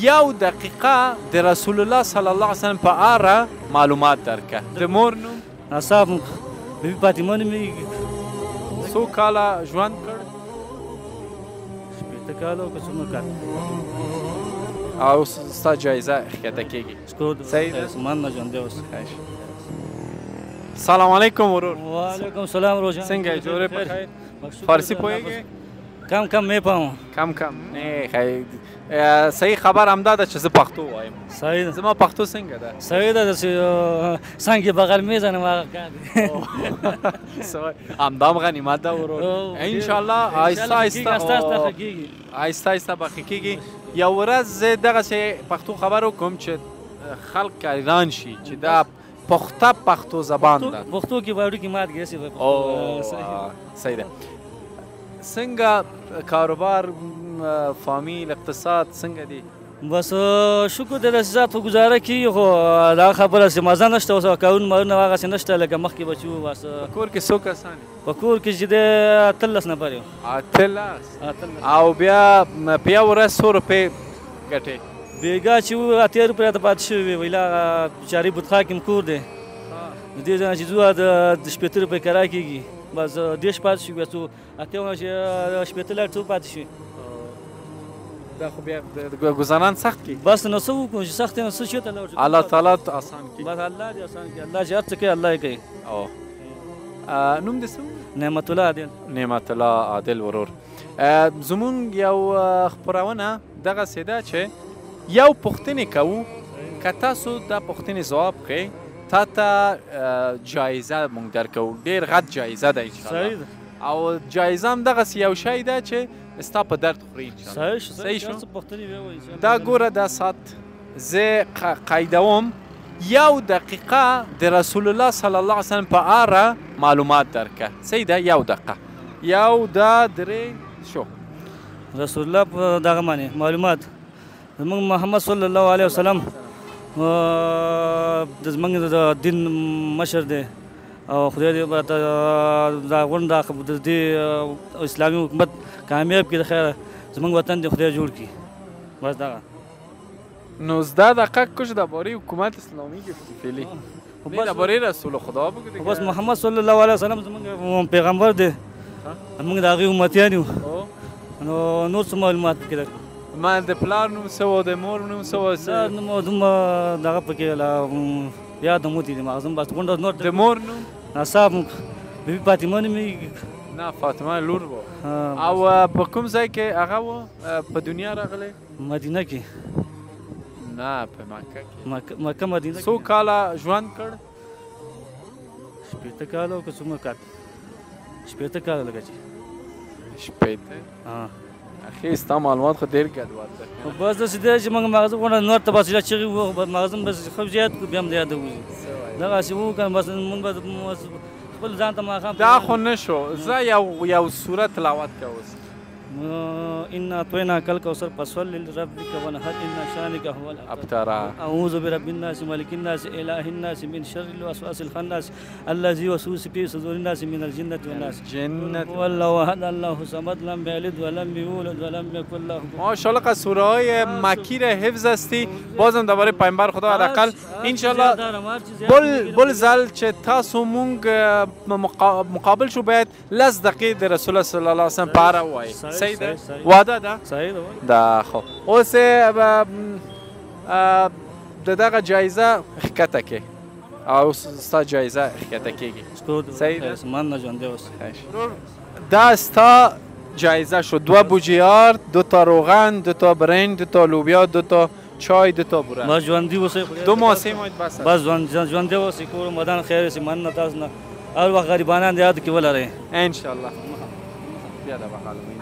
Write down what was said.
یو دقیقه د رسول الله صلی الله علیه وسلم په اړه معلومات درکه. د مور نوم؟ نصاب بیبي فاطمه نومېږي. څو کاله ژوند کړ؟ 15 کاله که څومره کال. او ستا جایزه ښکته کېږي. سید عثمان نه ژوندی اوسه. سلام علیکم ورور. وعلیکم السلام ورور جان. څنګه یې؟ جوړې په خیر؟ فارسي پوهېږې؟ کم کم میفهمم. کم کم؟ نه خیر. صحیح خبر هم ده چې زه پښتو وایم. صحیح ده. زما پښتو څنګه ده؟ صحیح ده، داسې څنګه بغل میزنم هغه کار دی. همدا هم غنیمت ده ورور. انشاءالله آهسته آهسته آهسته آهسته به ښه کېږي. یو ورځ زه دغسې پښتو خبر وکړم چې خلک حیران شي چې دا پخته پښتو زبان ده. پښتو کې به وړوکي مات کړې شي. صحیح ده. څنګه کاروبار، فامیل، اقتصاد څنګه دی؟ بس شکر دې داسې زیات خو ګزاره کېږي، خو دا خبره چې مزه نشته، اوس کارونه مارونه هغسې نشته لکه مخکې به چې وو. بس په کور کې څو کسان یې؟ په کور کې چې دی 13 نفر یو. 13؟ او بیا په یوه ورځ څو روپۍ ګټې؟ بیګا چې وو 18 روپۍ راته پاتې شوې وې. ویل هغه بچارې بودخوا کې هم کور دی، د دې ځای نه چې ځو د 15 روپۍ کرا کېږي. بس دیش پاتې شو، بیا څو 18 څو پاتې شو. دا خو بیا ګزاران سخت کړي. بس نو څه وکړو چې سخت دی، نو څه چېرته لاړ شو؟ الله تعالی اسان کړي. بس الله دې اسان کړي، الله چې هر څه کوي الله یې کوي. نوم دې څه و؟ نعمت الله عادل. نعمت الله عادل ورور، زمونږ یو خپرونه دغسې ده چې یو پوښتنې کوو، که تاسو دا پوښتنې ځواب کړئ تا ته جایزه مونږ درکوو. ډېر غټ جایزه ده انشاءالله. او جایزه هم دغسې یو شی ده چې ستا په درد خوري انشاءالله. دا ګوره دا ساعت زه قیدوم، یو دقیقه د رسول الله صلی الله علیه وسلم په اړه معلومات درکه. صحیح ده؟ یو دقیقه. یو دا درې شو. رسول الله په دغه باندې معلومات زموږ محمد صلی الله علیه وسلم د زمونږ د دین مشر دی، او خدای دې راته دا غونډه د دې اسلامي حکومت کامیاب کړي، د خیره زمونږ وطن دې خدای جوړ کړي. بس دغه 19 دقیقه کش دربارې حکومت اسلامي گفتیفیلی دربارې رسول خدا بگو. بس محمد صلی الله علیه وسلم زمونږ پیغمبر دی، زمونږ د هغې امتیان یو، نو نور څه معلومات پکې درکړو. ما د پلار نوم څه و، د مور نوم څه و؟ پلار نوم دومره دغه پکې یاد هم وتي مغزم. بس غونډه نور. د مور نوم؟ نصاب بیبي فاطمه نومېږي. نه فاطمه لور و. او په کوم ځای کې هغه و په دنیا راغلی؟ مدینه کې. نه په مکه کې. مکه مدینه. څو کاله ژوند کړ؟ 15 کاله که څومره کال. 15 کاله لګه چې 15. اخی ستا معلومات خو ډېر ګډوډ ده. بس داسې دی چې موږ مغزم غونډه نور ته بس چغې وو، مغزم بس خو زیات کړو، بیا هم یاده وځو دغسې وکړم. بس موږ خپل ځان ته ماښام دا خو نه شو. زه یو سوره تلاوت کوه اوس. انا اعطیناک الکوثر فصل لربک وانحر ان شانک هو الابتر. اعوذ برب الناس ملک الناس اله الناس من شر الوسواس الخناس الذي يوسوس في صدور الناس من الجنه والناس. والله احد الله الصمد لم يلد ولم يولد ولم يكن له كفوا احد. ماشاءالله سوره های مکی را حفظ هستی. بازم دوباره پیامبر خدا حداقل ان شاء الله بل زل چه تاسو مونږ مقابل شو باید 10 دقیقه د رسول الله صلی الله علیه وسلم پاره وای. صحیح ده؟ واده ده؟ صحیح ده. دا خو اوس دغه جایزه ښکته کې، او ستا جایزه ښکته کېږي. صحیح ده؟ عثمان نه ژوندی اوسه. دا ستا جایزه شو. 2 بوجیار، 2 تا روغن، 2 تا برنج، 2 تا لوبیا، 2 تا چای، 2 تا بوره. بس ژوندي اوسئ. 2 ماسې مو بس. بس ژوندي اوسئ، کور مدان خیر اوسي. مننه تاسو نه، هر وخت غریبانان د یاد کې ولرئ انشاءالله. بیا دا به حالو.